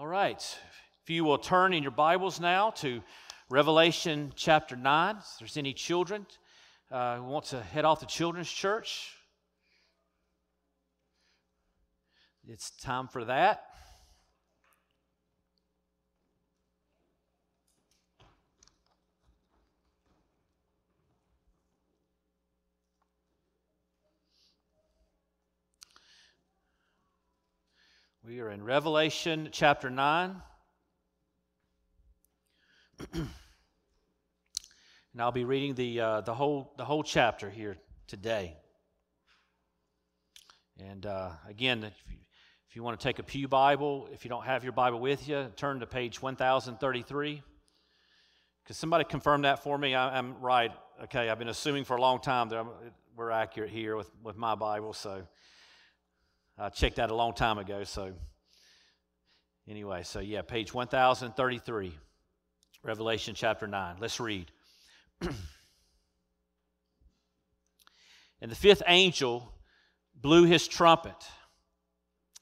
All right, if you will turn in your Bibles now to Revelation chapter 9. If there's any children who want to head off to Children's Church, it's time for that. We are in Revelation chapter 9, and I'll be reading the whole chapter here today. And again, if you want to take a pew Bible, if you don't have your Bible with you, turn to page 1033. Could somebody confirm that for me? I'm right. Okay, I've been assuming for a long time that we're accurate here with my Bible, so I checked that a long time ago, so anyway, so yeah, page 1033, Revelation chapter 9. Let's read. And the fifth angel blew his trumpet,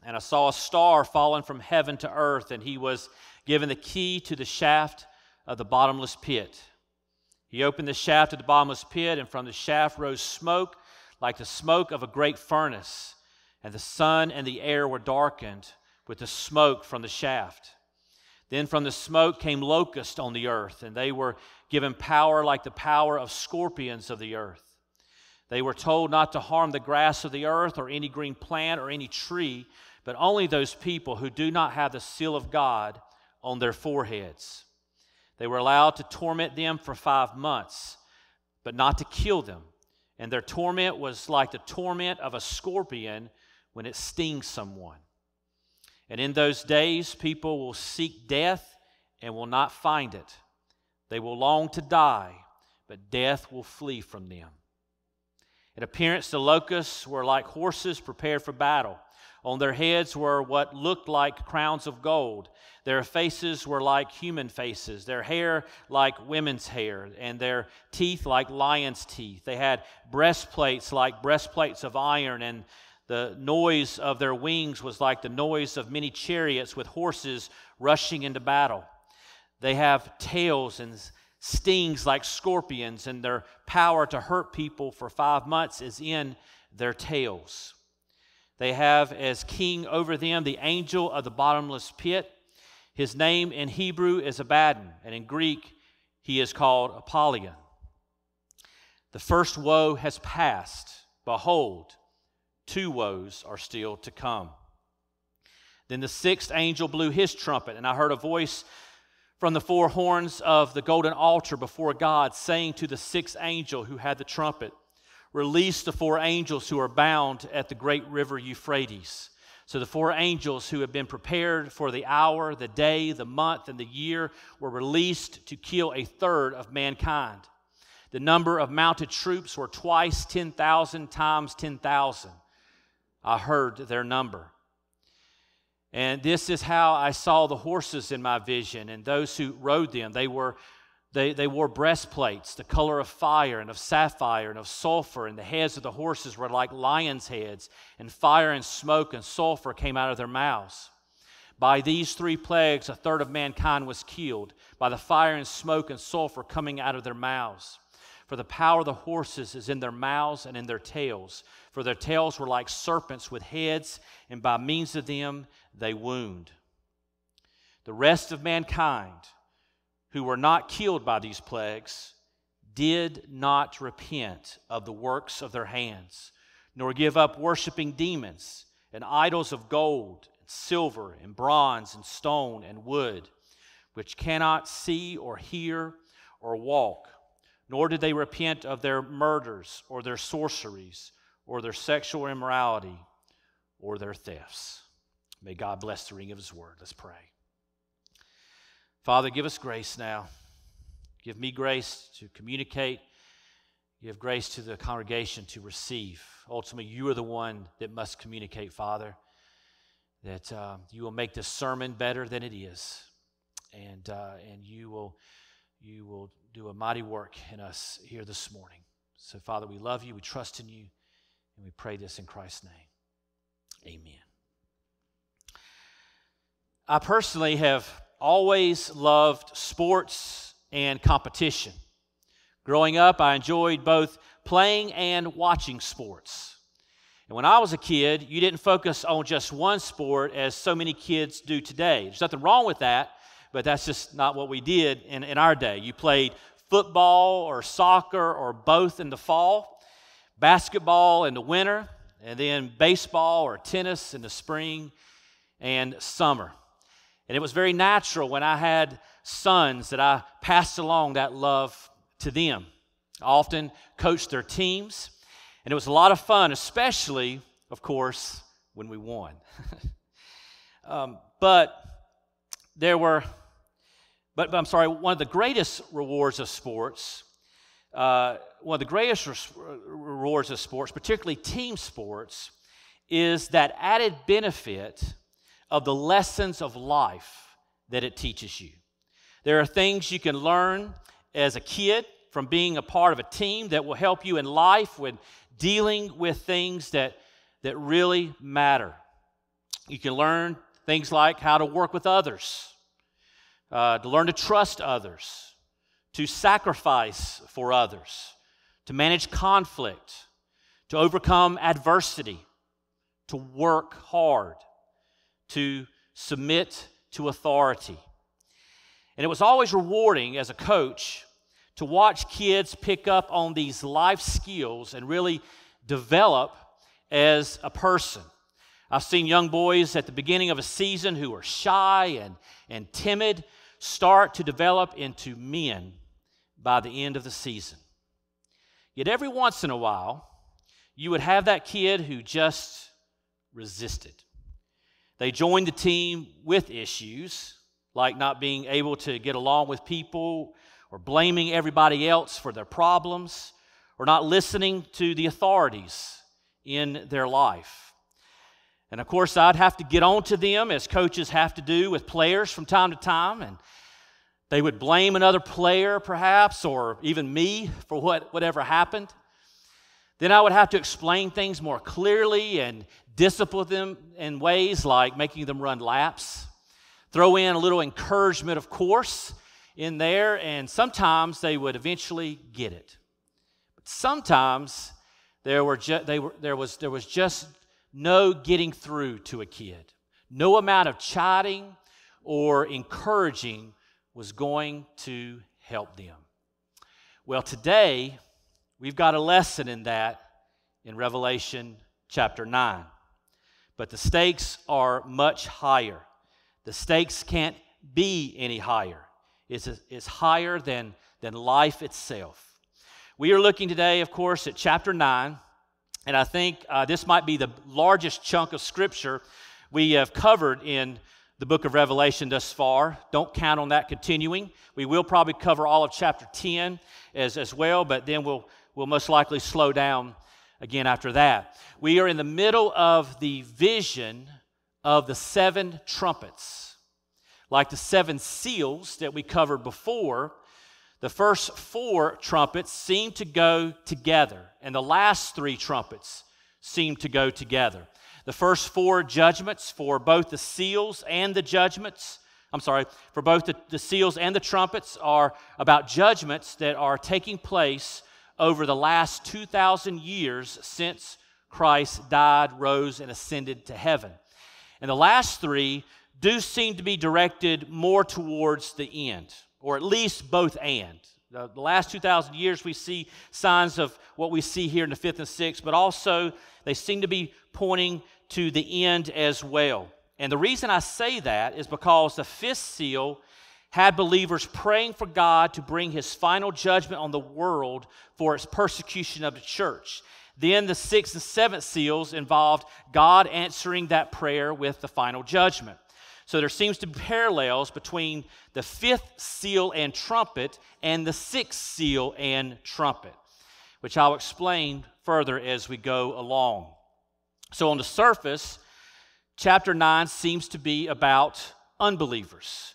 and I saw a star falling from heaven to earth, and he was given the key to the shaft of the bottomless pit. He opened the shaft of the bottomless pit, and from the shaft rose smoke like the smoke of a great furnace. And the sun and the air were darkened with the smoke from the shaft. Then from the smoke came locusts on the earth, and they were given power like the power of scorpions of the earth. They were told not to harm the grass of the earth or any green plant or any tree, but only those people who do not have the seal of God on their foreheads. They were allowed to torment them for 5 months, but not to kill them. And their torment was like the torment of a scorpion when it stings someone. And in those days, people will seek death and will not find it. They will long to die, but death will flee from them. In appearance, the locusts were like horses prepared for battle. On their heads were what looked like crowns of gold. Their faces were like human faces, their hair like women's hair, and their teeth like lions' teeth. They had breastplates like breastplates of iron, and the noise of their wings was like the noise of many chariots with horses rushing into battle. They have tails and stings like scorpions, and their power to hurt people for 5 months is in their tails. They have as king over them the angel of the bottomless pit. His name in Hebrew is Abaddon, and in Greek he is called Apollyon. The first woe has passed. Behold, 2 woes are still to come. Then the sixth angel blew his trumpet, and I heard a voice from the 4 horns of the golden altar before God, saying to the sixth angel who had the trumpet, "Release the 4 angels who are bound at the great river Euphrates." So the 4 angels who had been prepared for the hour, the day, the month, and the year were released to kill 1/3 of mankind. The number of mounted troops were twice 10,000 times 10,000. I heard their number. And this is how I saw the horses in my vision, and those who rode them. They wore breastplates, the color of fire and of sapphire and of sulfur, and the heads of the horses were like lions' heads, and fire and smoke and sulfur came out of their mouths. By these 3 plagues, 1/3 of mankind was killed, by the fire and smoke and sulfur coming out of their mouths. For the power of the horses is in their mouths and in their tails. For their tails were like serpents with heads, and by means of them they wound. The rest of mankind, who were not killed by these plagues, did not repent of the works of their hands, nor give up worshiping demons and idols of gold, and silver, and bronze, and stone, and wood, which cannot see or hear or walk. Nor did they repent of their murders or their sorceries or their sexual immorality or their thefts. May God bless the reading of His Word. Let's pray. Father, give us grace now. Give me grace to communicate. Give grace to the congregation to receive. Ultimately, You are the one that must communicate, Father, that You will make this sermon better than it is, and You will do a mighty work in us here this morning. So, Father, we love You, we trust in You, and we pray this in Christ's name. Amen. I personally have always loved sports and competition. Growing up, I enjoyed both playing and watching sports. And when I was a kid, you didn't focus on just one sport as so many kids do today. There's nothing wrong with that, but that's just not what we did in our day. You played football or soccer or both in the fall, basketball in the winter, and then baseball or tennis in the spring and summer. And it was very natural when I had sons that I passed along that love to them. I often coached their teams, and it was a lot of fun, especially, of course, when we won. One of the greatest rewards of sports, particularly team sports, is that added benefit of the lessons of life that it teaches you. There are things you can learn as a kid from being a part of a team that will help you in life when dealing with things that really matter. You can learn things like how to work with others, to learn to trust others, to sacrifice for others, to manage conflict, to overcome adversity, to work hard, to submit to authority. And it was always rewarding as a coach to watch kids pick up on these life skills and really develop as a person. I've seen young boys at the beginning of a season who are shy and timid start to develop into men by the end of the season. Yet every once in a while, you would have that kid who just resisted. They joined the team with issues, like not being able to get along with people or blaming everybody else for their problems or not listening to the authorities in their life. And of course, I'd have to get on to them, as coaches have to do with players from time to time, and they would blame another player perhaps, or even me, for whatever happened. Then I would have to explain things more clearly and discipline them in ways like making them run laps. Throw in a little encouragement, of course, in there, and sometimes they would eventually get it. But sometimes there was just no getting through to a kid. No amount of chiding or encouraging was going to help them. Well, today, we've got a lesson in that in Revelation chapter 9. But the stakes are much higher. The stakes can't be any higher. It's higher than life itself. We are looking today, of course, at chapter 9, and I think this might be the largest chunk of Scripture we have covered in the book of Revelation thus far. Don't count on that continuing. We will probably cover all of chapter 10 as well, but then we'll most likely slow down again after that. We are in the middle of the vision of the seven trumpets. Like the seven seals that we covered before, the first four trumpets seem to go together, and the last three trumpets seem to go together. The first four judgments for both the seals and the judgments, for both the seals and the trumpets are about judgments that are taking place over the last 2,000 years since Christ died, rose, and ascended to heaven. And the last three do seem to be directed more towards the end, or at least both and. The last 2,000 years we see signs of what we see here in the fifth and sixth, but also they seem to be pointing to the end as well. And the reason I say that is because the fifth seal had believers praying for God to bring His final judgment on the world for its persecution of the church. Then the sixth and seventh seals involved God answering that prayer with the final judgment. So there seems to be parallels between the fifth seal and trumpet and the sixth seal and trumpet, which I'll explain further as we go along. So on the surface, chapter 9 seems to be about unbelievers,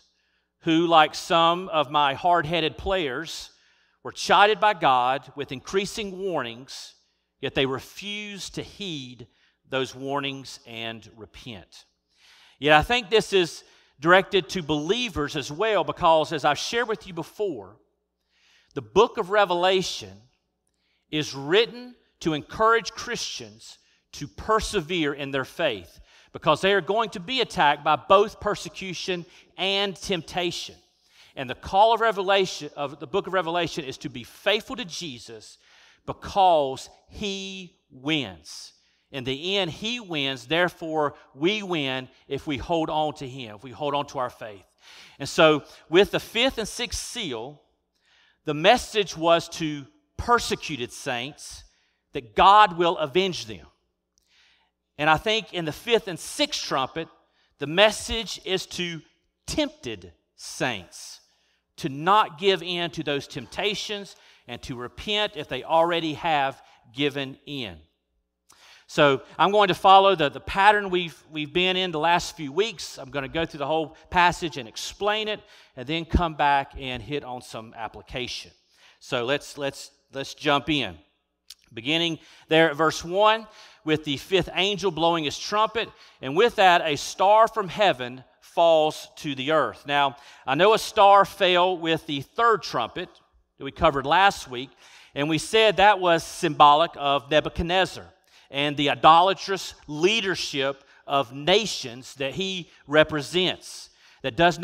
who, like some of my hard-headed players, were chided by God with increasing warnings, yet they refused to heed those warnings and repent. Yet I think this is directed to believers as well, because as I've shared with you before, the book of Revelation is written to encourage Christians to persevere in their faith, because they are going to be attacked by both persecution and temptation. And the call of Revelation, of the book of Revelation, is to be faithful to Jesus because He wins. In the end, He wins, therefore we win if we hold on to Him, if we hold on to our faith. And so with the fifth and sixth seal, the message was to persecuted saints that God will avenge them. And I think in the fifth and sixth trumpet, the message is to tempted saints, to not give in to those temptations and to repent if they already have given in. So I'm going to follow the pattern we've been in the last few weeks. I'm going to go through the whole passage and explain it, and then come back and hit on some application. So let's jump in. Beginning there at verse 1, with the fifth angel blowing his trumpet, and with that a star from heaven falls to the earth. Now, I know a star fell with the third trumpet that we covered last week, and we said that was symbolic of Nebuchadnezzar and the idolatrous leadership of nations that he represents, that does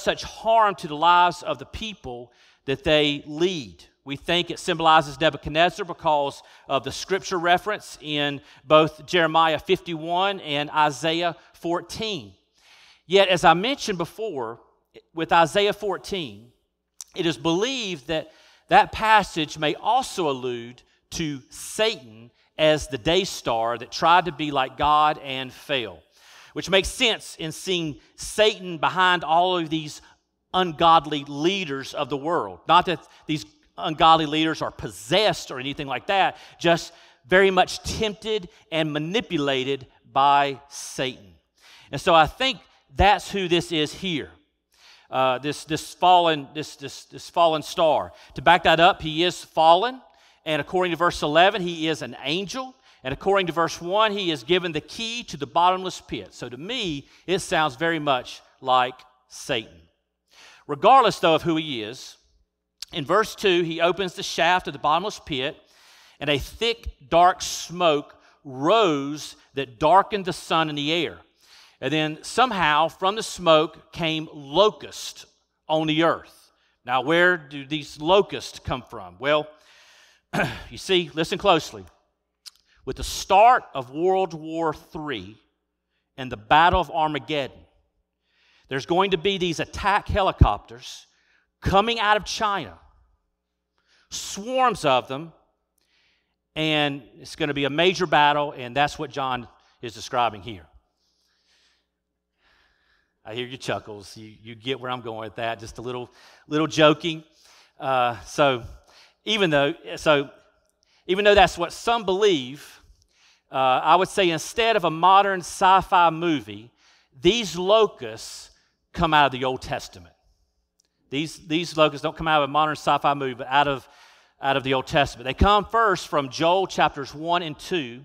such harm to the lives of the people that they lead. We think it symbolizes Nebuchadnezzar because of the scripture reference in both Jeremiah 51 and Isaiah 14. Yet, as I mentioned before, with Isaiah 14, it is believed that that passage may also allude to Satan as the day star that tried to be like God and fell, which makes sense in seeing Satan behind all of these ungodly leaders of the world. Not that these ungodly leaders are possessed or anything like that, just very much tempted and manipulated by Satan. And so I think that's who this is here, this fallen star. To back that up, he is fallen, and according to verse 11, he is an angel, and according to verse 1, he is given the key to the bottomless pit. So to me, it sounds very much like Satan. Regardless, though, of who he is, in verse 2, he opens the shaft of the bottomless pit, and a thick, dark smoke rose that darkened the sun and the air. And then somehow from the smoke came locusts on the earth. Now, where do these locusts come from? Well, you see, listen closely. With the start of World War III and the Battle of Armageddon, there's going to be these attack helicopters coming out of China, swarms of them, and it's going to be a major battle, and that's what John is describing here. I hear your chuckles. You get where I'm going with that, just a little joking. So even though that's what some believe, I would say instead of a modern sci-fi movie, these locusts come out of the Old Testament. These locusts don't come out of a modern sci-fi movie, but out of the Old Testament. They come first from Joel chapters 1 and 2.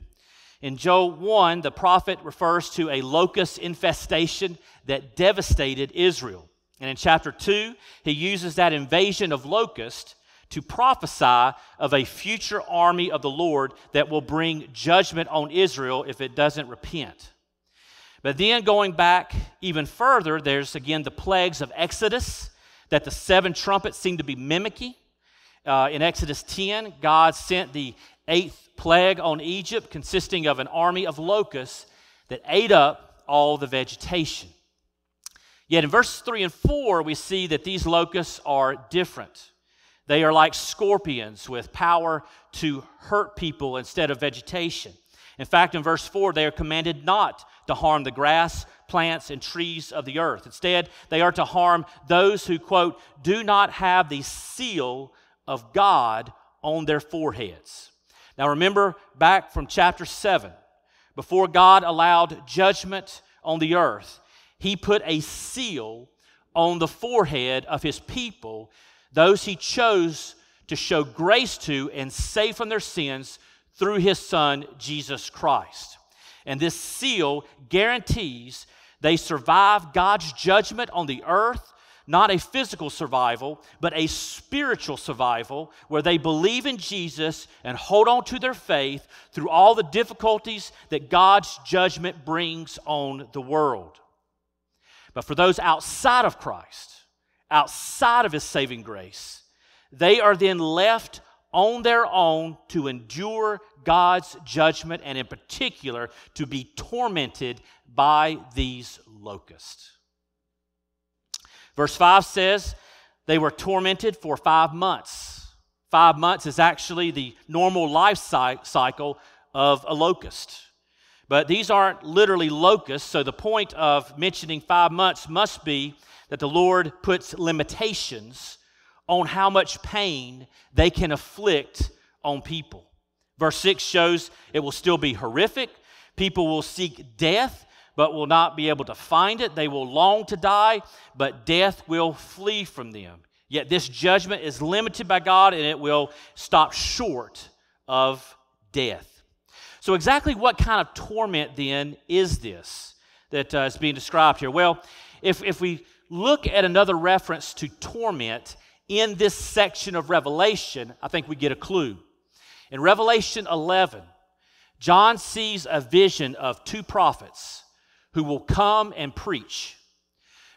In Joel 1, the prophet refers to a locust infestation that devastated Israel. And in chapter 2, he uses that invasion of locusts to prophesy of a future army of the Lord that will bring judgment on Israel if it doesn't repent. But then going back even further, there's again the plagues of Exodus that the seven trumpets seem to be mimicking. In Exodus 10, God sent the eighth plague on Egypt, consisting of an army of locusts that ate up all the vegetation. Yet in verses 3 and 4, we see that these locusts are different. They are like scorpions with power to hurt people instead of vegetation. In fact, in verse 4, they are commanded not to harm the grass, plants, and trees of the earth. Instead, they are to harm those who, quote, do not have the seal of God on their foreheads. Now remember back from chapter 7, before God allowed judgment on the earth, He put a seal on the forehead of His people, those He chose to show grace to and save from their sins through His Son, Jesus Christ. And this seal guarantees They survive God's judgment on the earth, not a physical survival, but a spiritual survival where they believe in Jesus and hold on to their faith through all the difficulties that God's judgment brings on the world. But for those outside of Christ, outside of His saving grace, they are then left on their own to endure God's judgment and in particular to be tormented by these locusts. Verse 5 says they were tormented for 5 months. 5 months is actually the normal life cycle of a locust. But these aren't literally locusts, so the point of mentioning 5 months must be that the Lord puts limitations on how much pain they can afflict on people. Verse 6 shows it will still be horrific. People will seek death, but will not be able to find it. They will long to die, but death will flee from them. Yet this judgment is limited by God, and it will stop short of death. So exactly what kind of torment then is this that is being described here? Well, if we look at another reference to torment in this section of Revelation, I think we get a clue. In Revelation 11, John sees a vision of 2 prophets who will come and preach.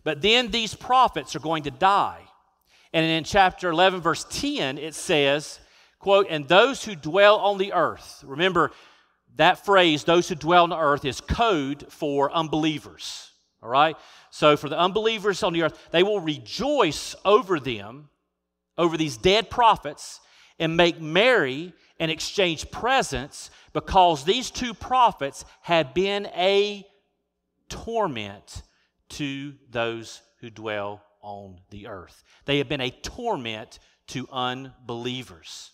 But then these prophets are going to die. And in chapter 11, verse 10, it says, quote, "And those who dwell on the earth," remember, that phrase, those who dwell on the earth, is code for unbelievers, all right? So for the unbelievers on the earth, they will rejoice over them, over these dead prophets, and make merry and exchange presents because these 2 prophets had been a torment to those who dwell on the earth. They have been a torment to unbelievers.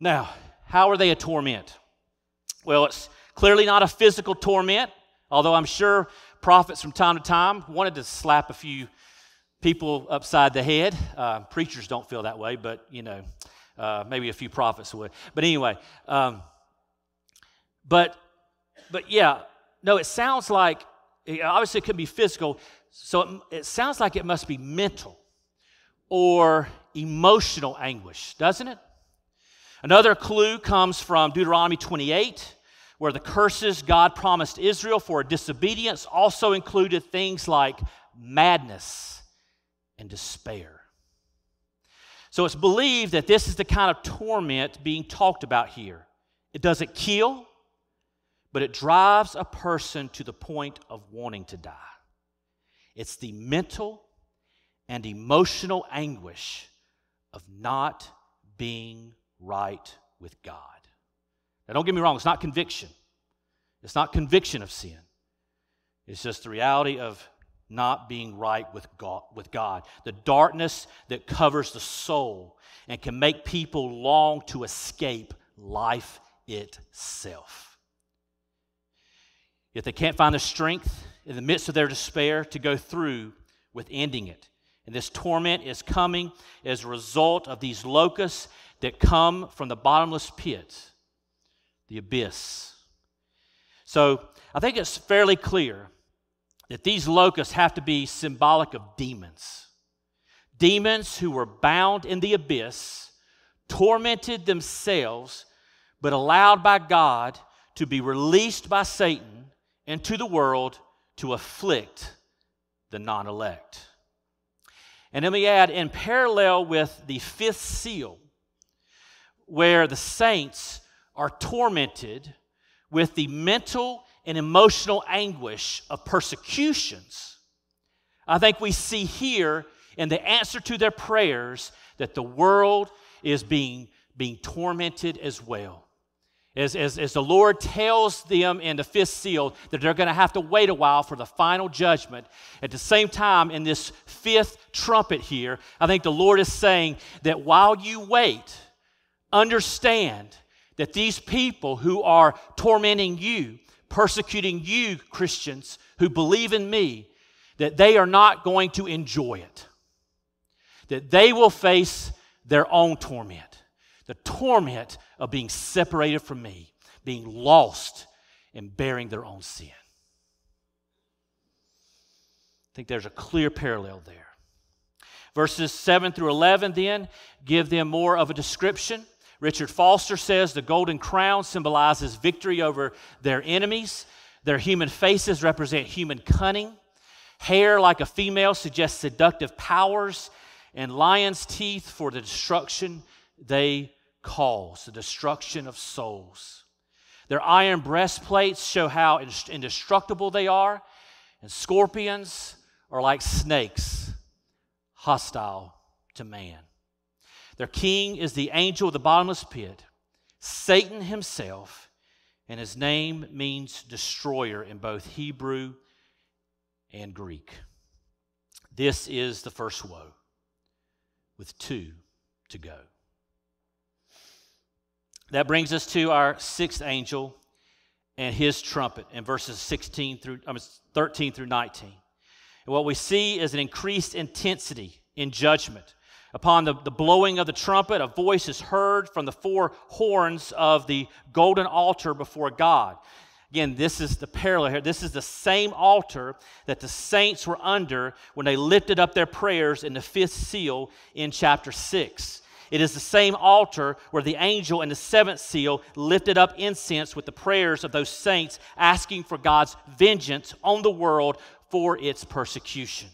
Now, how are they a torment? Well, it's clearly not a physical torment, although I'm sure prophets from time to time wanted to slap a few people upside the head. Preachers don't feel that way, but, you know, maybe a few prophets would. But anyway, it sounds like, obviously it could be physical, so it sounds like it must be mental or emotional anguish, doesn't it? Another clue comes from Deuteronomy 28, where the curses God promised Israel for disobedience also included things like madness and despair. So it's believed that this is the kind of torment being talked about here. It doesn't kill, but it drives a person to the point of wanting to die. It's the mental and emotional anguish of not being right with God. Now, don't get me wrong, it's not conviction. It's not conviction of sin. It's just the reality of not being right with God. The darkness that covers the soul and can make people long to escape life itself. Yet they can't find the strength in the midst of their despair to go through with ending it. And this torment is coming as a result of these locusts that come from the bottomless pit, the abyss. So I think it's fairly clear that these locusts have to be symbolic of demons. Demons who were bound in the abyss, tormented themselves, but allowed by God to be released by Satan into the world to afflict the non-elect. And let me add, in parallel with the 5th seal, where the saints are tormented with the mental and emotional anguish of persecutions, I think we see here in the answer to their prayers that the world is being tormented as well. As the Lord tells them in the 5th seal that they're going to have to wait a while for the final judgment, at the same time in this 5th trumpet here, I think the Lord is saying that while you wait, understand that these people who are tormenting you, persecuting you, Christians who believe in me, that they are not going to enjoy it. That they will face their own torment, the torment of being separated from me, being lost and bearing their own sin. think there's a clear parallel there. Verses 7 through 11 then give them more of a description. Richard Foster says the golden crown symbolizes victory over their enemies. Their human faces represent human cunning. Hair like a female suggests seductive powers, and lion's teeth for the destruction they cause, the destruction of souls. Their iron breastplates show how indestructible they are, and scorpions are like snakes, hostile to man. Their king is the angel of the bottomless pit, Satan himself, and his name means destroyer in both Hebrew and Greek. This is the first woe, with two to go. That brings us to our sixth angel and his trumpet in verses 13 through 19. And what we see is an increased intensity in judgment. Upon the blowing of the trumpet, a voice is heard from the four horns of the golden altar before God. Again, this is the parallel here. This is the same altar that the saints were under when they lifted up their prayers in the fifth seal in chapter 6. It is the same altar where the angel in the seventh seal lifted up incense with the prayers of those saints asking for God's vengeance on the world for its persecution.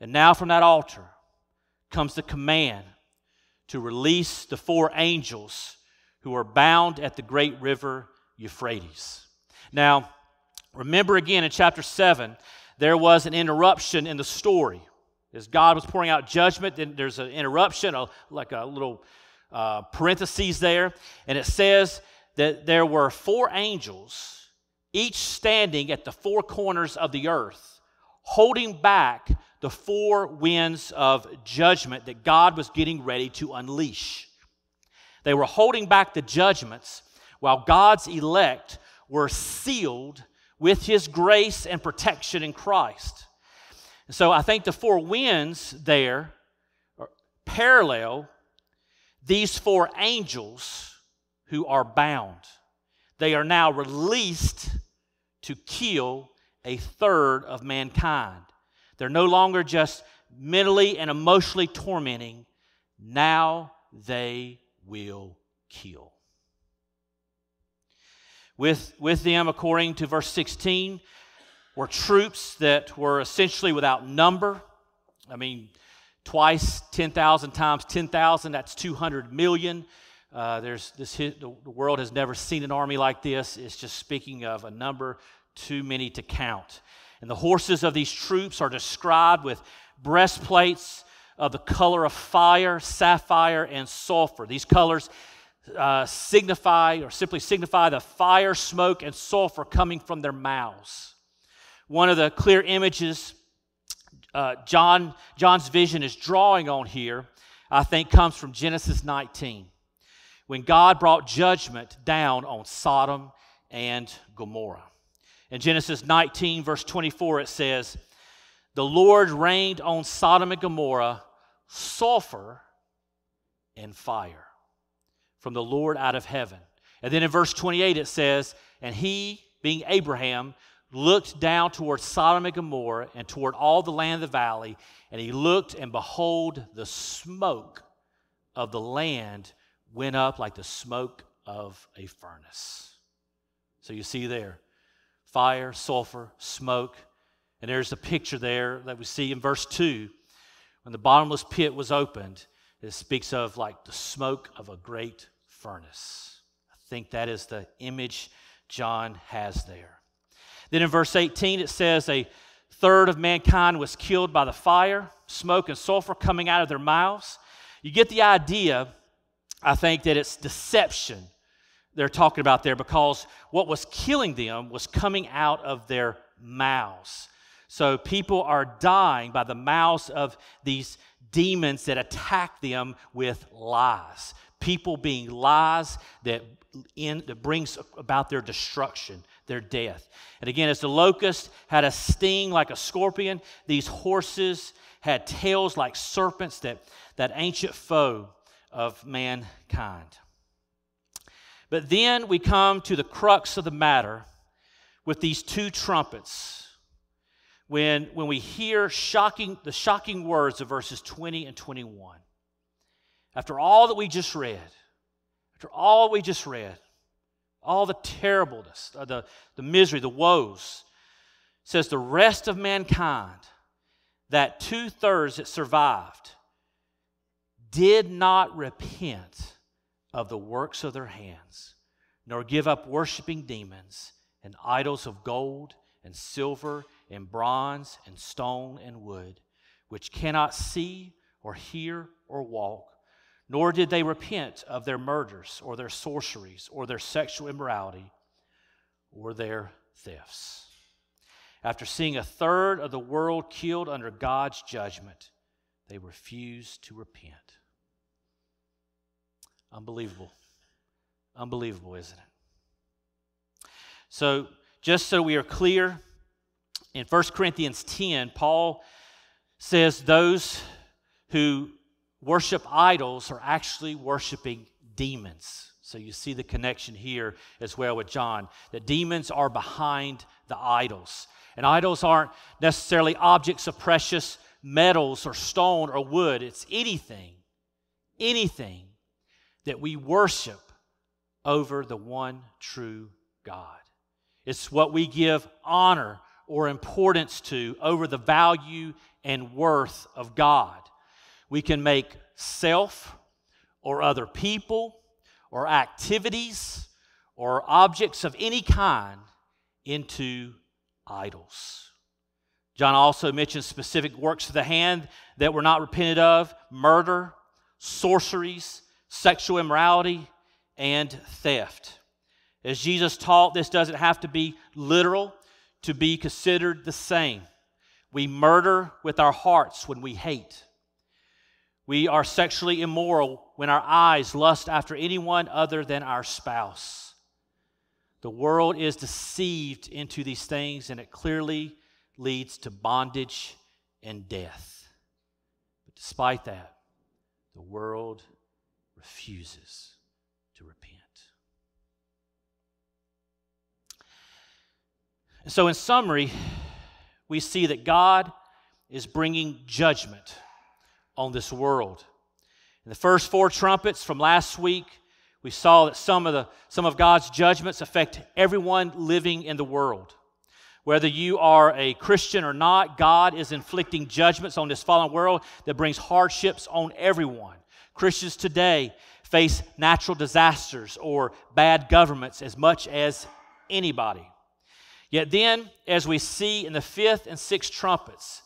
And now from that altar comes the command to release the four angels who are bound at the great river Euphrates. Now, remember again in chapter 7, there was an interruption in the story. As God was pouring out judgment, then there's an interruption, like a little parentheses there, and it says that there were four angels, each standing at the four corners of the earth, holding back the four winds of judgment that God was getting ready to unleash. They were holding back the judgments while God's elect were sealed with His grace and protection in Christ. And so I think the four winds there parallel these four angels who are bound. They are now released to kill a third of mankind. They're no longer just mentally and emotionally tormenting. Now they will kill. With them, according to verse 16, were troops that were essentially without number. I mean, twice 10,000 times 10,000, that's 200 million. The world has never seen an army like this. It's just speaking of a number too many to count. And the horses of these troops are described with breastplates of the color of fire, sapphire, and sulfur. These colors simply signify the fire, smoke, and sulfur coming from their mouths. One of the clear images John's vision is drawing on here, I think, comes from Genesis 19, when God brought judgment down on Sodom and Gomorrah. In Genesis 19, verse 24, it says, "The Lord rained on Sodom and Gomorrah sulfur and fire from the Lord out of heaven." And then in verse 28, it says, "And he," being Abraham, "looked down toward Sodom and Gomorrah and toward all the land of the valley, and he looked, and behold, the smoke of the land went up like the smoke of a furnace." So you see there, fire, sulfur, smoke. And there's the picture there that we see in verse 2. When the bottomless pit was opened, it speaks of like the smoke of a great furnace. I think that is the image John has there. Then in verse 18, it says a third of mankind was killed by the fire, smoke, and sulfur coming out of their mouths. You get the idea, I think, that it's deception they're talking about there, because what was killing them was coming out of their mouths. So people are dying by the mouths of these demons that attack them with lies. People being lies that brings about their destruction, their death. And again, as the locust had a sting like a scorpion, these horses had tails like serpents, that ancient foe of mankind. But then we come to the crux of the matter with these two trumpets, when we hear the shocking words of verses 20 and 21. After all that we just read, all the terribleness, the misery, the woes, it says the rest of mankind, that 2/3 that survived, did not repent of the works of their hands, nor give up worshiping demons and idols of gold and silver and bronze and stone and wood, which cannot see or hear or walk, nor did they repent of their murders or their sorceries or their sexual immorality or their thefts. After seeing 1/3 of the world killed under God's judgment, they refused to repent. Unbelievable. Unbelievable, isn't it? So, just so we are clear, in 1 Corinthians 10, Paul says those who worship idols are actually worshiping demons. So you see the connection here as well with John, that demons are behind the idols. And idols aren't necessarily objects of precious metals or stone or wood. It's anything that we worship over the one true God. It's what we give honor or importance to over the value and worth of God. We can make self or other people or activities or objects of any kind into idols. John also mentions specific works of the hand that were not repented of: murder, sorceries, sexual immorality, and theft. As Jesus taught, this doesn't have to be literal to be considered the same. We murder with our hearts when we hate. We are sexually immoral when our eyes lust after anyone other than our spouse. The world is deceived into these things, and it clearly leads to bondage and death. But despite that, the world refuses to repent. And so in summary, we see that God is bringing judgment on this world. In the first 4 trumpets from last week, we saw that some of God's judgments affect everyone living in the world. Whether you are a Christian or not, God is inflicting judgments on this fallen world that brings hardships on everyone. Christians today face natural disasters or bad governments as much as anybody. Yet then, as we see in the 5th and 6th trumpets,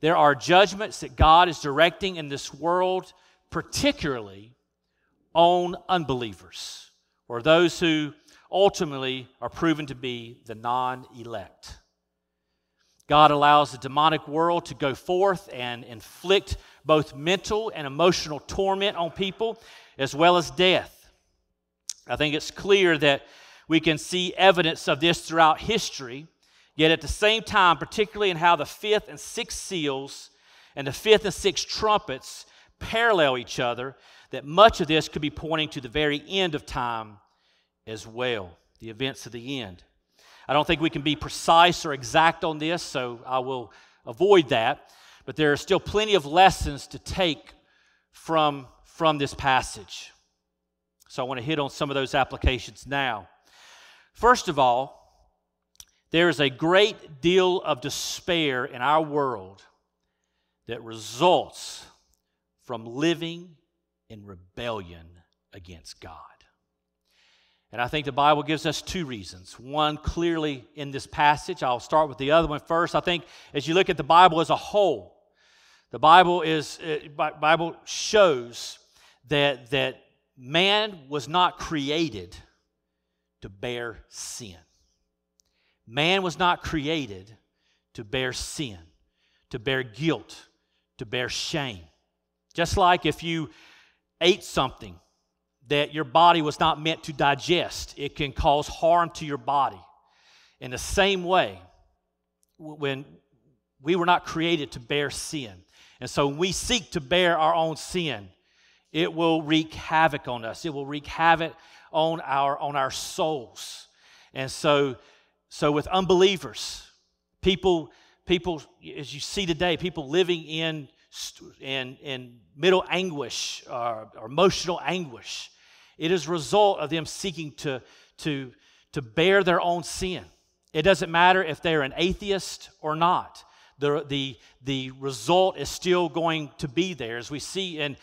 there are judgments that God is directing in this world, particularly on unbelievers, or those who ultimately are proven to be the non-elect. God allows the demonic world to go forth and inflict both mental and emotional torment on people, as well as death. I think it's clear that we can see evidence of this throughout history. Yet at the same time, particularly in how the 5th and 6th seals and the 5th and 6th trumpets parallel each other, that much of this could be pointing to the very end of time as well, the events of the end. I don't think we can be precise or exact on this, so I will avoid that. But there are still plenty of lessons to take from this passage. So I want to hit on some of those applications now. First of all, there is a great deal of despair in our world that results from living in rebellion against God. And I think the Bible gives us 2 reasons. One clearly in this passage. I'll start with the other one first. I think as you look at the Bible as a whole, the Bible shows that man was not created to bear sin. Man was not created to bear sin, to bear guilt, to bear shame. Just like if you ate something that your body was not meant to digest, it can cause harm to your body. In the same way, when we were not created to bear sin, and so when we seek to bear our own sin, it will wreak havoc on us. It will wreak havoc on our souls. And so with unbelievers, people people, as you see today, people living in mental anguish or emotional anguish. It is a result of them seeking to bear their own sin. It doesn't matter if they're an atheist or not. The result is still going to be there, as we see in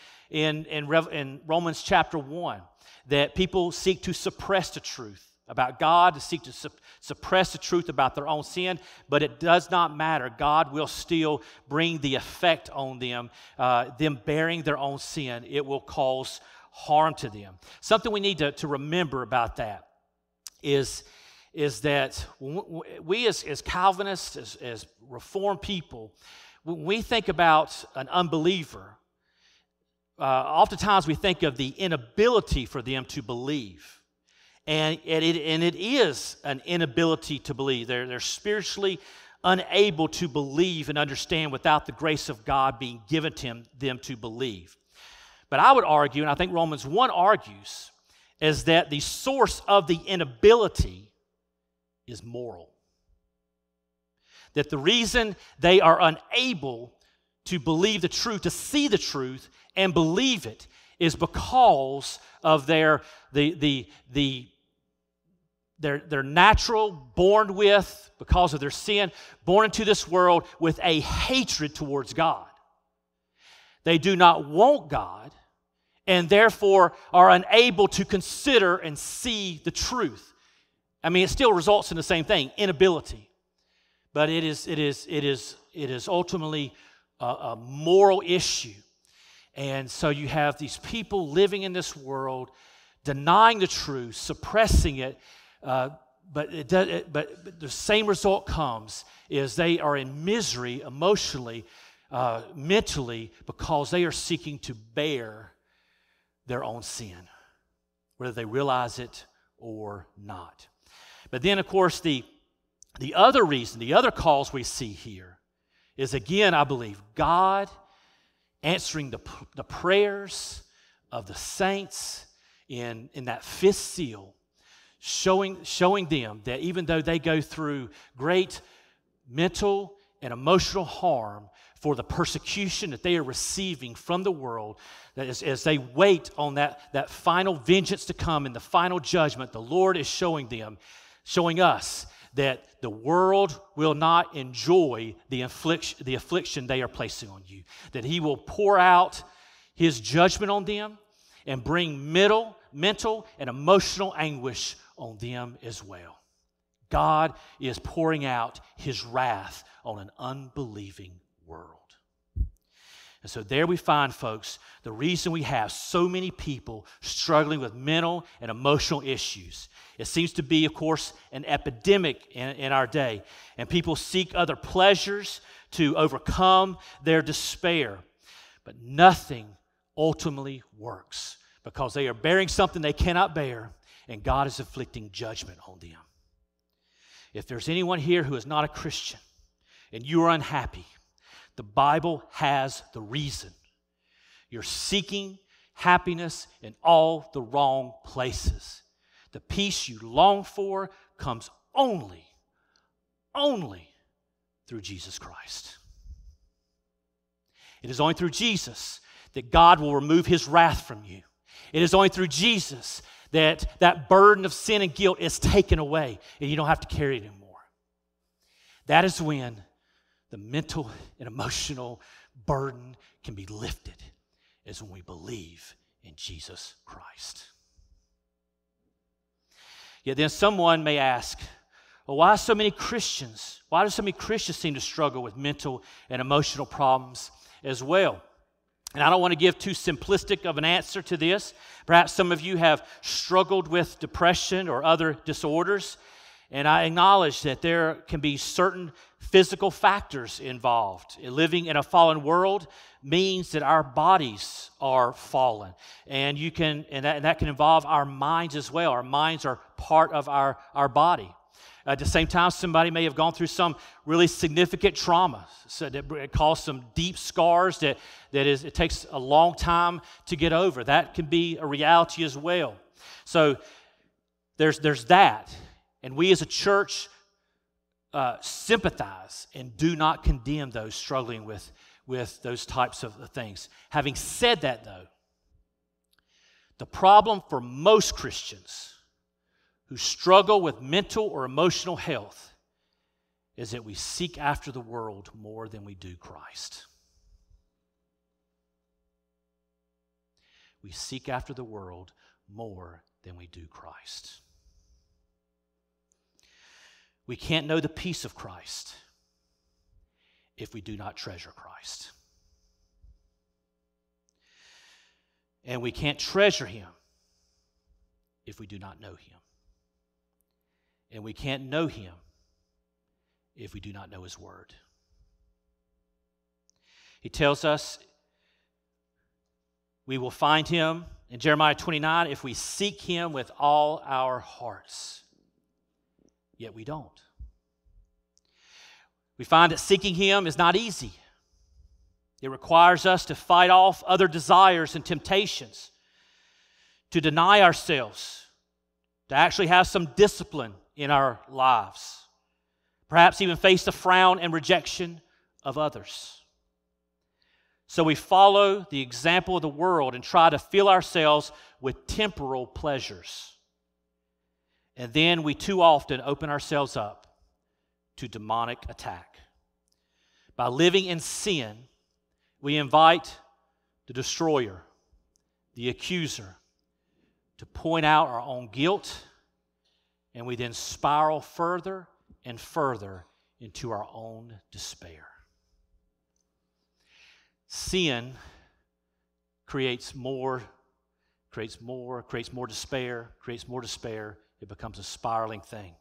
Romans chapter 1, that people seek to suppress the truth about God, to seek to suppress the truth about their own sin, but it does not matter. God will still bring the effect on them bearing their own sin. It will cause harm to them. Something we need to remember about that is that we as Calvinists, as Reformed people, when we think about an unbeliever, oftentimes we think of the inability for them to believe. And it is an inability to believe. They're spiritually unable to believe and understand without the grace of God being given to them to believe. But I would argue, and I think Romans 1 argues, is that the source of the inability is moral. That the reason they are unable to believe the truth, to see the truth and believe it, is because of their natural, born with, because of their sin, born into this world with a hatred towards God. They do not want God, and therefore are unable to consider and see the truth. I mean, it still results in the same thing, inability, but it is ultimately a moral issue. And so you have these people living in this world, denying the truth, suppressing it, but the same result comes, is they are in misery emotionally, mentally, because they are seeking to bear their own sin, whether they realize it or not. But then, of course, the other reason, the other cause we see here is, again, I believe, God answering the prayers of the saints in that fifth seal, showing them that even though they go through great mental and emotional harm for the persecution that they are receiving from the world, that as they wait on that final vengeance to come and the final judgment, the Lord is showing us that the world will not enjoy the affliction they are placing on you, that He will pour out His judgment on them and bring mental and emotional anguish on them as well. God is pouring out His wrath on an unbelieving world. And so there we find, folks, the reason we have so many people struggling with mental and emotional issues. It seems to be, of course, an epidemic in our day, and people seek other pleasures to overcome their despair. But nothing ultimately works because they are bearing something they cannot bear, and God is inflicting judgment on them. If there's anyone here who is not a Christian and you are unhappy, the Bible has the reason. You're seeking happiness in all the wrong places. The peace you long for comes only through Jesus Christ. It is only through Jesus that God will remove His wrath from you. It is only through Jesus that that burden of sin and guilt is taken away and you don't have to carry it anymore. That is when the mental and emotional burden can be lifted, is when we believe in Jesus Christ. Yet then someone may ask, well, why do so many Christians seem to struggle with mental and emotional problems as well? And I don't want to give too simplistic of an answer to this. Perhaps some of you have struggled with depression or other disorders, and I acknowledge that there can be certain physical factors involved. Living in a fallen world means that our bodies are fallen, and that can involve our minds as well. Our minds are part of our body. At the same time, somebody may have gone through some really significant trauma, so that it caused some deep scars it takes a long time to get over. That can be a reality as well. So there's that. And we as a church sympathize and do not condemn those struggling with those types of things. Having said that, though, the problem for most Christians who struggle with mental or emotional health is that we seek after the world more than we do Christ. We seek after the world more than we do Christ. We can't know the peace of Christ if we do not treasure Christ. And we can't treasure Him if we do not know Him. And we can't know Him if we do not know His Word. He tells us we will find Him in Jeremiah 29 if we seek Him with all our hearts. Yet we don't. We find that seeking Him is not easy. It requires us to fight off other desires and temptations, to deny ourselves, to actually have some discipline in our lives, perhaps even face the frown and rejection of others. So we follow the example of the world and try to fill ourselves with temporal pleasures. And then we too often open ourselves up to demonic attack. By living in sin, we invite the destroyer, the accuser, to point out our own guilt, and we then spiral further and further into our own despair. Sin creates more despair. It becomes a spiraling thing.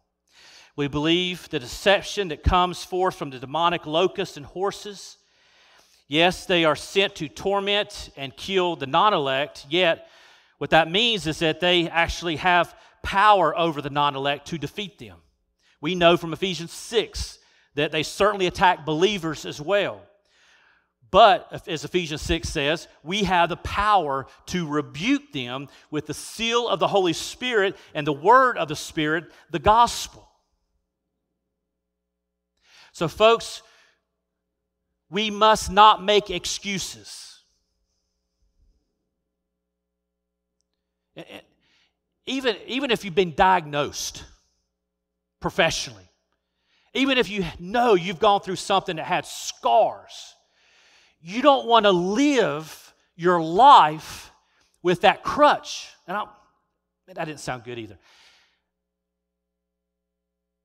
We believe the deception that comes forth from the demonic locusts and horses. Yes, they are sent to torment and kill the non-elect, yet what that means is that they actually have power over the non-elect to defeat them. We know from Ephesians 6 that they certainly attack believers as well. But, as Ephesians 6 says, we have the power to rebuke them with the seal of the Holy Spirit and the word of the Spirit, the gospel. So, folks, we must not make excuses. Even if you've been diagnosed professionally, even if you know you've gone through something that had scars, you don't want to live your life with that crutch. And that didn't sound good either.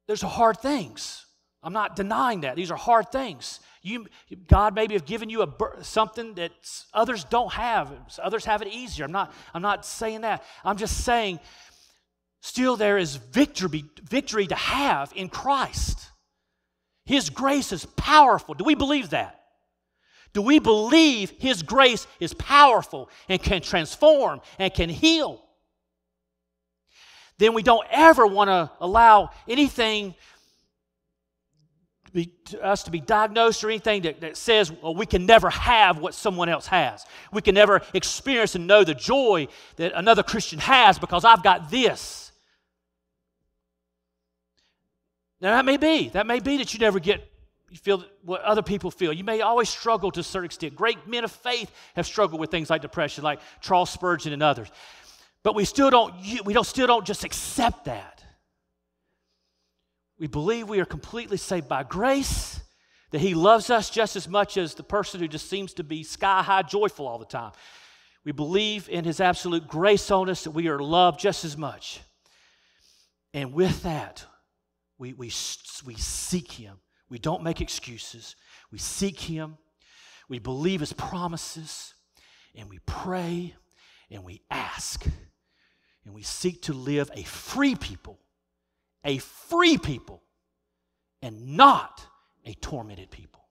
Those are hard things. I'm not denying that. These are hard things. God maybe have given you something that others don't have. Others have it easier. I'm not saying that. I'm just saying still there is victory to have in Christ. His grace is powerful. Do we believe that? Do we believe His grace is powerful and can transform and can heal? Then we don't ever want to allow anything to us to be diagnosed or anything that says, well, we can never have what someone else has. We can never experience and know the joy that another Christian has because I've got this. Now, that may be that you never get. You feel what other people feel. You may always struggle to a certain extent. Great men of faith have struggled with things like depression, like Charles Spurgeon and others. But we still don't just accept that. We believe we are completely saved by grace, that He loves us just as much as the person who just seems to be sky-high joyful all the time. We believe in His absolute grace on us, that we are loved just as much. And with that, we seek Him. We don't make excuses. We seek Him. We believe His promises. And we pray. And we ask. And we seek to live a free people. A free people. And not a tormented people.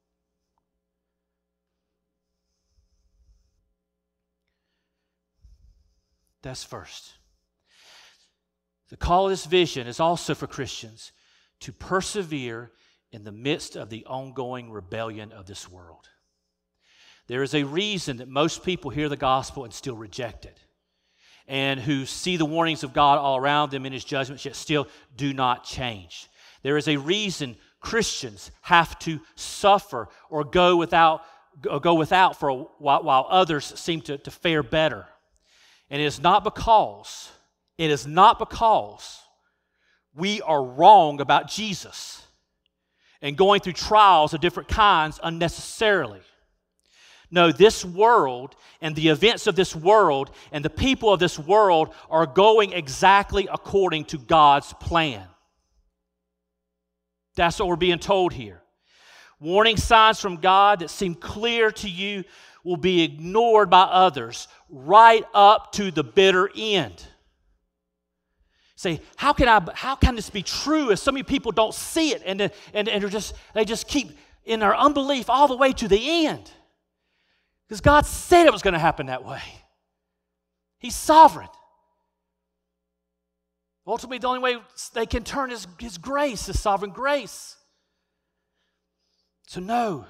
That's first. The call of this vision is also for Christians to persevere in the midst of the ongoing rebellion of this world. There is a reason that most people hear the gospel and still reject it, and who see the warnings of God all around them in His judgments, yet still do not change. There is a reason Christians have to suffer or go without for a while others seem to fare better. And it is not because we are wrong about Jesus and going through trials of different kinds unnecessarily. No, this world and the events of this world and the people of this world are going exactly according to God's plan. That's what we're being told here. Warning signs from God that seem clear to you will be ignored by others right up to the bitter end. Say, how can this be true if so many people don't see it and they just keep in their unbelief all the way to the end? Because God said it was going to happen that way. He's sovereign. Ultimately, the only way they can turn is His grace, His sovereign grace. So no,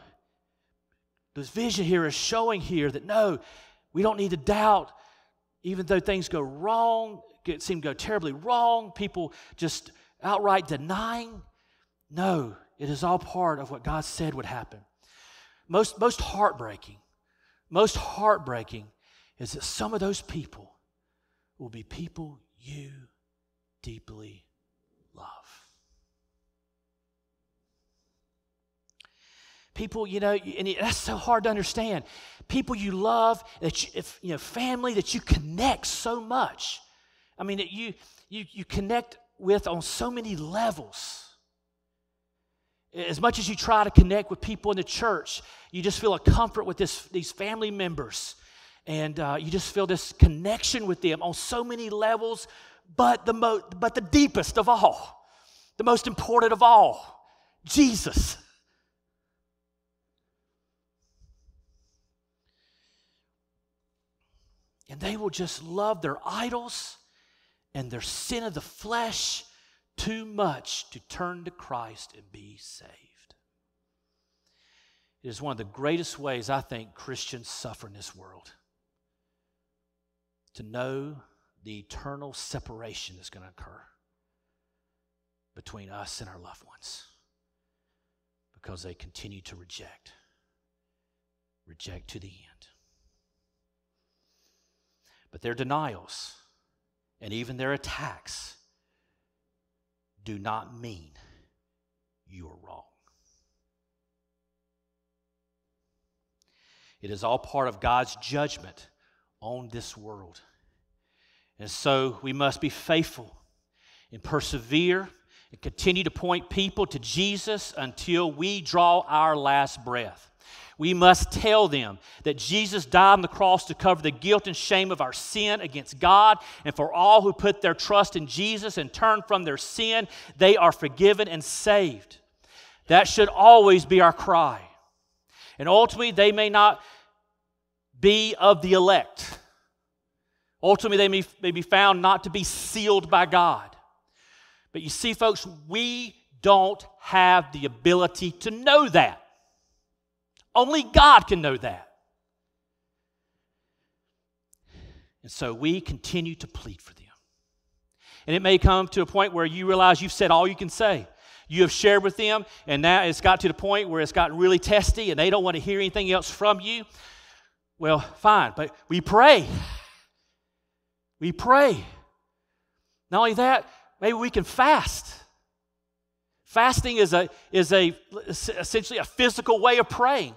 this vision here is showing here that no, we don't need to doubt, even though things go wrong, seem to go terribly wrong, people just outright denying. No, it is all part of what God said would happen. Most heartbreaking is that some of those people will be people you deeply love. People, and that's so hard to understand. People you love, family that you connect so much. I mean, that you connect with on so many levels. As much as you try to connect with people in the church, you just feel a comfort with these family members, and you just feel this connection with them on so many levels, but the deepest of all, the most important of all, Jesus. And they will just love their idols and their sin of the flesh too much to turn to Christ and be saved. It is one of the greatest ways I think Christians suffer in this world. To know the eternal separation that's going to occur between us and our loved ones because they continue to reject to the end. But their denials and even their attacks do not mean you are wrong. It is all part of God's judgment on this world. And so we must be faithful and persevere and continue to point people to Jesus until we draw our last breath. We must tell them that Jesus died on the cross to cover the guilt and shame of our sin against God, and for all who put their trust in Jesus and turn from their sin, they are forgiven and saved. That should always be our cry. And ultimately, they may not be of the elect. Ultimately, they may be found not to be sealed by God. But you see, folks, we don't have the ability to know that. Only God can know that. And so we continue to plead for them. And it may come to a point where you realize you've said all you can say. You have shared with them, and now it's got to the point where it's gotten really testy, and they don't want to hear anything else from you. Well, fine, but we pray. We pray. Not only that, maybe we can fast. Fasting is essentially a physical way of praying,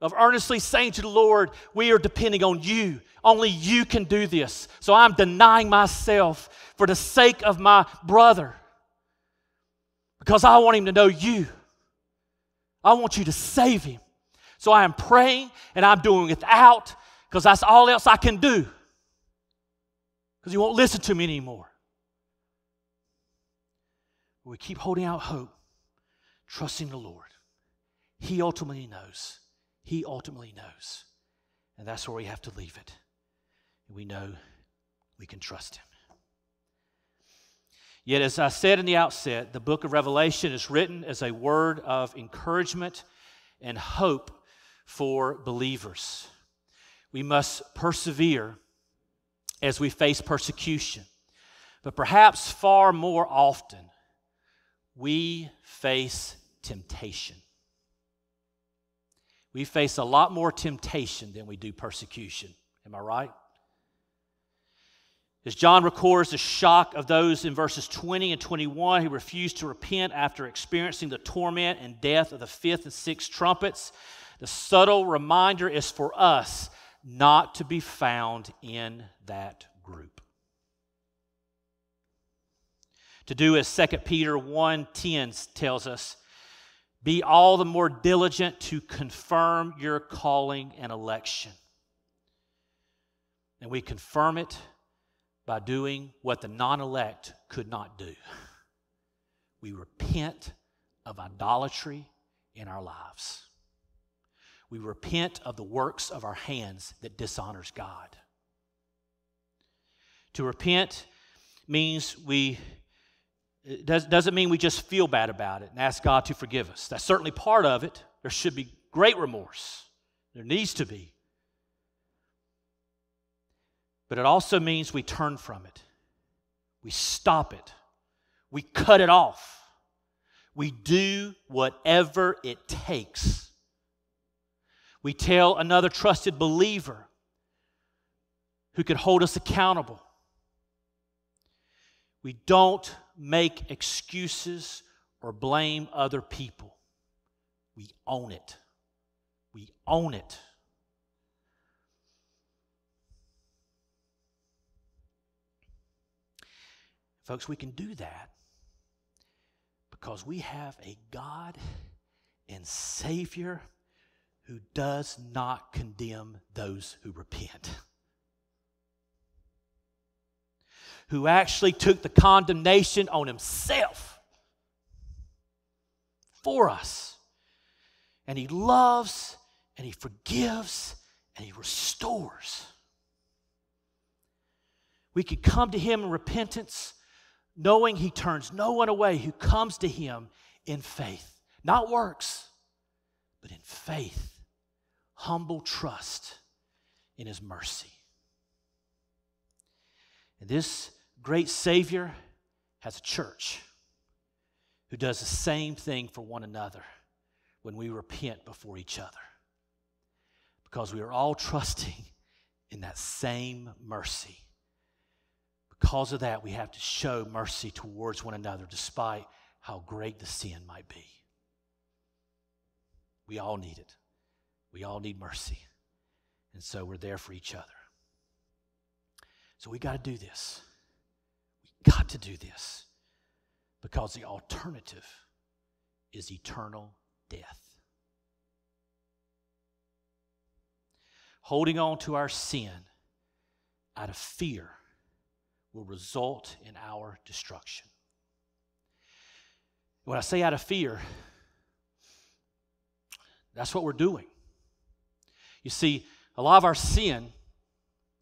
of earnestly saying to the Lord, we are depending on you. Only you can do this. So I'm denying myself for the sake of my brother because I want him to know you. I want you to save him. So I am praying and I'm doing without because that's all else I can do because he won't listen to me anymore. We keep holding out hope, trusting the Lord. He ultimately knows. He ultimately knows. And that's where we have to leave it. We know we can trust Him. Yet, as I said in the outset, the book of Revelation is written as a word of encouragement and hope for believers. We must persevere as we face persecution. But perhaps far more often, we face temptation. We face a lot more temptation than we do persecution. Am I right? As John records the shock of those in verses 20 and 21 who refused to repent after experiencing the torment and death of the fifth and sixth trumpets, the subtle reminder is for us not to be found in that group. To do as 2 Peter 1:10 tells us, be all the more diligent to confirm your calling and election. And we confirm it by doing what the non-elect could not do. We repent of idolatry in our lives. We repent of the works of our hands that dishonors God. To repent means doesn't mean we just feel bad about it and ask God to forgive us. That's certainly part of it. There should be great remorse. There needs to be. But it also means we turn from it. We stop it. We cut it off. We do whatever it takes. We tell another trusted believer who could hold us accountable. We don't make excuses or blame other people. We own it. We own it. Folks, we can do that because we have a God and Savior who does not condemn those who repent, who actually took the condemnation on himself for us. And he loves, and he forgives, and he restores. We can come to him in repentance, knowing he turns no one away who comes to him in faith. Not works, but in faith, humble trust in his mercy. And this great Savior has a church who does the same thing for one another when we repent before each other, because we are all trusting in that same mercy. Because of that, we have to show mercy towards one another despite how great the sin might be. We all need it. We all need mercy. And so we're there for each other. So we got to do this. We got to do this because the alternative is eternal death. Holding on to our sin out of fear will result in our destruction. When I say out of fear, that's what we're doing. You see, a lot of our sin,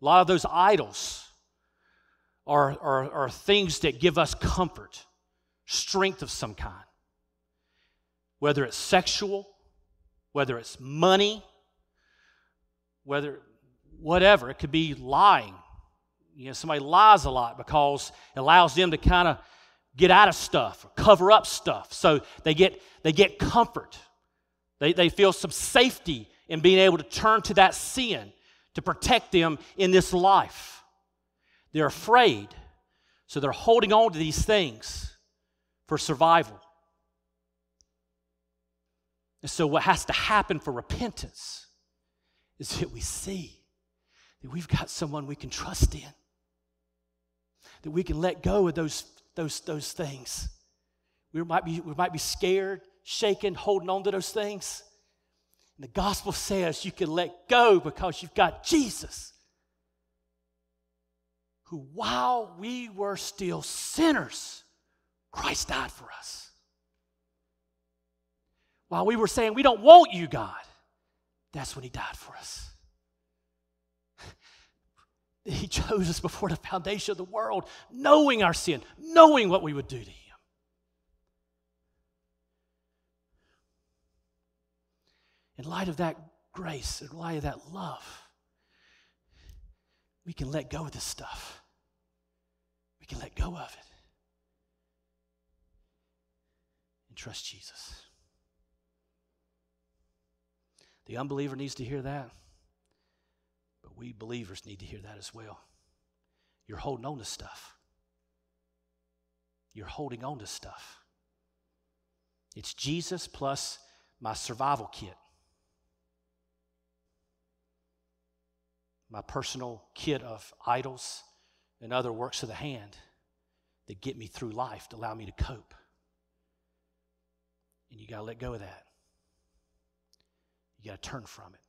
a lot of those idols are things that give us comfort, strength of some kind. Whether it's sexual, whether it's money, whatever. It could be lying. You know, somebody lies a lot because it allows them to kind of get out of stuff or cover up stuff. So they get comfort. They feel some safety in being able to turn to that sin to protect them in this life. They're afraid, so they're holding on to these things for survival. And so what has to happen for repentance is that we see that we've got someone we can trust in, that we can let go of those things. We might be scared, shaken, holding on to those things. And the gospel says you can let go because you've got Jesus, who while we were still sinners, Christ died for us. While we were saying, we don't want you, God, that's when he died for us. He chose us before the foundation of the world, knowing our sin, knowing what we would do to him. In light of that grace, in light of that love, we can let go of this stuff. We can let go of it. Trust Jesus. The unbeliever needs to hear that, but we believers need to hear that as well. You're holding on to stuff. You're holding on to stuff. It's Jesus plus my survival kit, my personal kit of idols and other works of the hand that get me through life, to allow me to cope. And you got to let go of that. You got to turn from it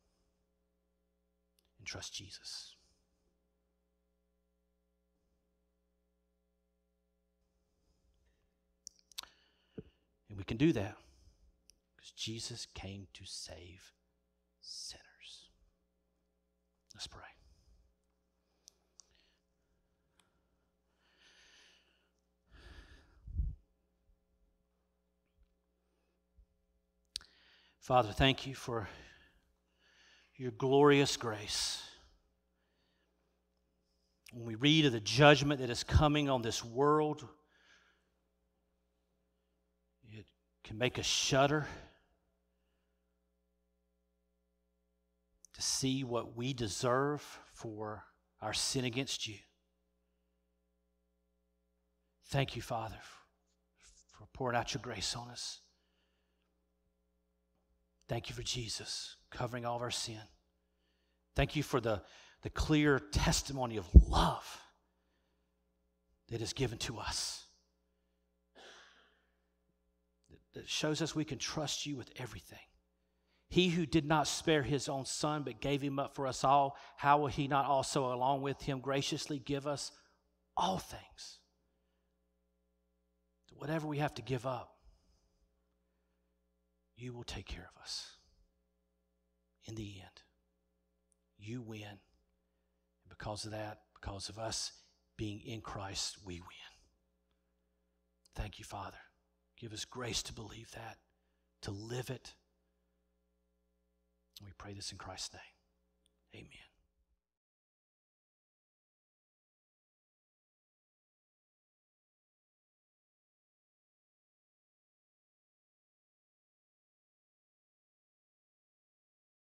and trust Jesus. And we can do that because Jesus came to save sinners. Let's pray. Father, thank you for your glorious grace. When we read of the judgment that is coming on this world, it can make us shudder to see what we deserve for our sin against you. Thank you, Father, for pouring out your grace on us. Thank you for Jesus covering all of our sin. Thank you for the clear testimony of love that is given to us, that shows us we can trust you with everything. He who did not spare his own son, but gave him up for us all, how will he not also, along with him, graciously give us all things? Whatever we have to give up, you will take care of us. In the end, you win. And because of that, because of us being in Christ, we win. Thank you, Father. Give us grace to believe that, to live it. We pray this in Christ's name. Amen.